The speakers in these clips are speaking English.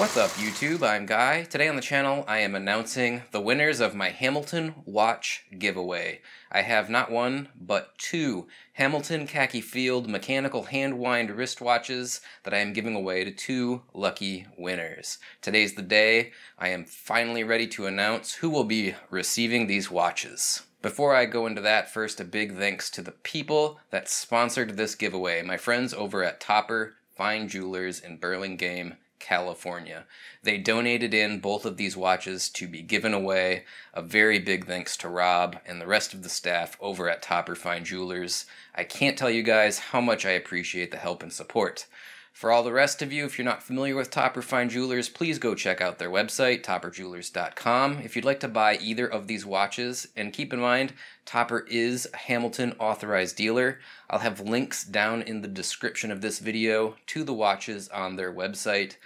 What's up, YouTube? I'm Guy. Today on the channel, I am announcing the winners of my Hamilton watch giveaway. I have not one, but two Hamilton khaki field mechanical hand-wind wristwatches that I am giving away to two lucky winners. Today's the day. I am finally ready to announce who will be receiving these watches. Before I go into that, first a big thanks to the people that sponsored this giveaway, my friends over at Topper Fine Jewelers in Burlingame, California. They donated in both of these watches to be given away. A very big thanks to Rob and the rest of the staff over at Topper Fine Jewelers. I can't tell you guys how much I appreciate the help and support. For all the rest of you, if you're not familiar with Topper Fine Jewelers, please go check out their website, topperjewelers.com, if you'd like to buy either of these watches. And keep in mind, Topper is a Hamilton authorized dealer. I'll have links down in the description of this video to the watches on their website.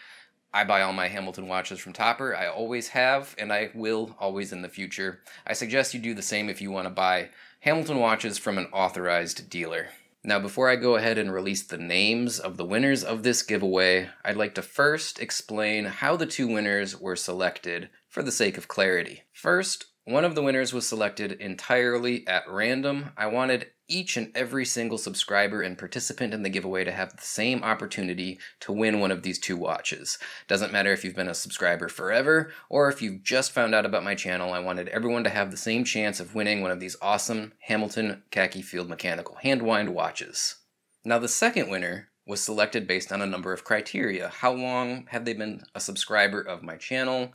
I buy all my Hamilton watches from Topper. I always have, and I will always in the future. I suggest you do the same if you want to buy Hamilton watches from an authorized dealer. Now, before I go ahead and release the names of the winners of this giveaway, I'd like to first explain how the two winners were selected for the sake of clarity. First, one of the winners was selected entirely at random. I wanted each and every single subscriber and participant in the giveaway to have the same opportunity to win one of these two watches. Doesn't matter if you've been a subscriber forever or if you've just found out about my channel, I wanted everyone to have the same chance of winning one of these awesome Hamilton khaki field mechanical hand-wind watches. Now, the second winner was selected based on a number of criteria. How long have they been a subscriber of my channel?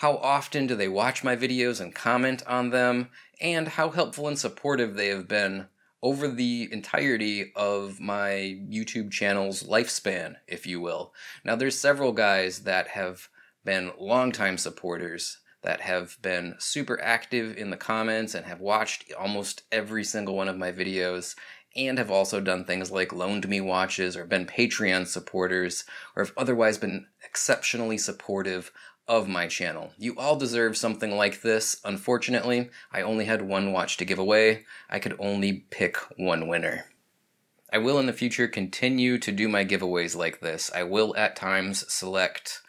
How often do they watch my videos and comment on them? And how helpful and supportive they have been over the entirety of my YouTube channel's lifespan, if you will. Now, there's several guys that have been longtime supporters, that have been super active in the comments and have watched almost every single one of my videos, and have also done things like loaned me watches or been Patreon supporters, or have otherwise been exceptionally supportive of my channel. You all deserve something like this. Unfortunately, I only had one watch to give away. I could only pick one winner. I will in the future continue to do my giveaways like this. I will at times select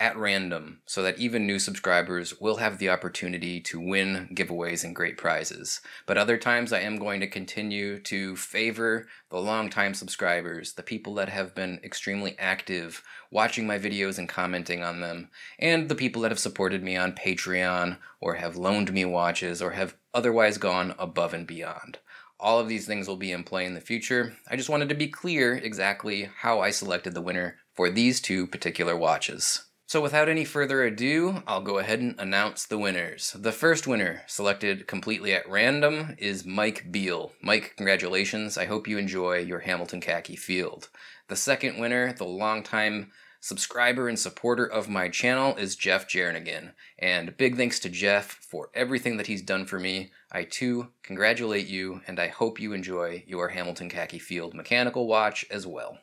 at random so that even new subscribers will have the opportunity to win giveaways and great prizes. But other times I am going to continue to favor the longtime subscribers, the people that have been extremely active watching my videos and commenting on them, and the people that have supported me on Patreon or have loaned me watches or have otherwise gone above and beyond. All of these things will be in play in the future. I just wanted to be clear exactly how I selected the winner for these two particular watches. So without any further ado, I'll go ahead and announce the winners. The first winner, selected completely at random, is Mike Beale. Mike, congratulations. I hope you enjoy your Hamilton khaki field. The second winner, the longtime subscriber and supporter of my channel, is Jeff Jernigan. And big thanks to Jeff for everything that he's done for me. I too congratulate you, and I hope you enjoy your Hamilton khaki field mechanical watch as well.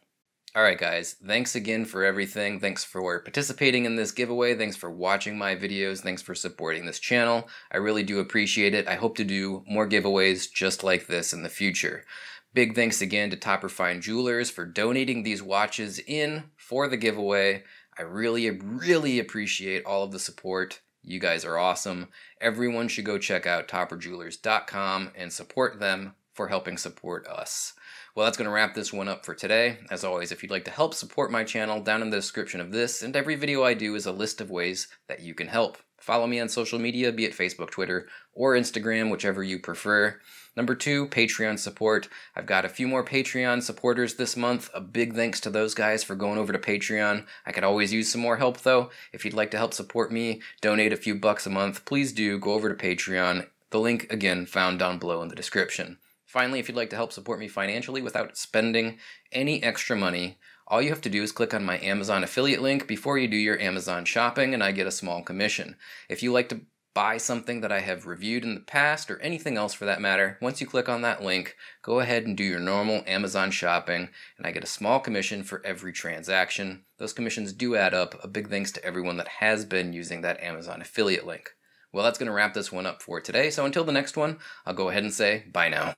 Alright guys, thanks again for everything. Thanks for participating in this giveaway. Thanks for watching my videos. Thanks for supporting this channel. I really do appreciate it. I hope to do more giveaways just like this in the future. Big thanks again to Topper Fine Jewelers for donating these watches in for the giveaway. I really appreciate all of the support. You guys are awesome. Everyone should go check out topperjewelers.com and support them for helping support us. Well, that's going to wrap this one up for today. As always, if you'd like to help support my channel, down in the description of this and every video I do is a list of ways that you can help. Follow me on social media, be it Facebook, Twitter, or Instagram, whichever you prefer. Number two, Patreon support. I've got a few more Patreon supporters this month. A big thanks to those guys for going over to Patreon. I could always use some more help, though. If you'd like to help support me, donate a few bucks a month, please do go over to Patreon. The link, again, found down below in the description. Finally, if you'd like to help support me financially without spending any extra money, all you have to do is click on my Amazon affiliate link before you do your Amazon shopping, and I get a small commission. If you like to buy something that I have reviewed in the past or anything else for that matter, once you click on that link, go ahead and do your normal Amazon shopping, and I get a small commission for every transaction. Those commissions do add up. A big thanks to everyone that has been using that Amazon affiliate link. Well, that's going to wrap this one up for today. So until the next one, I'll go ahead and say bye now.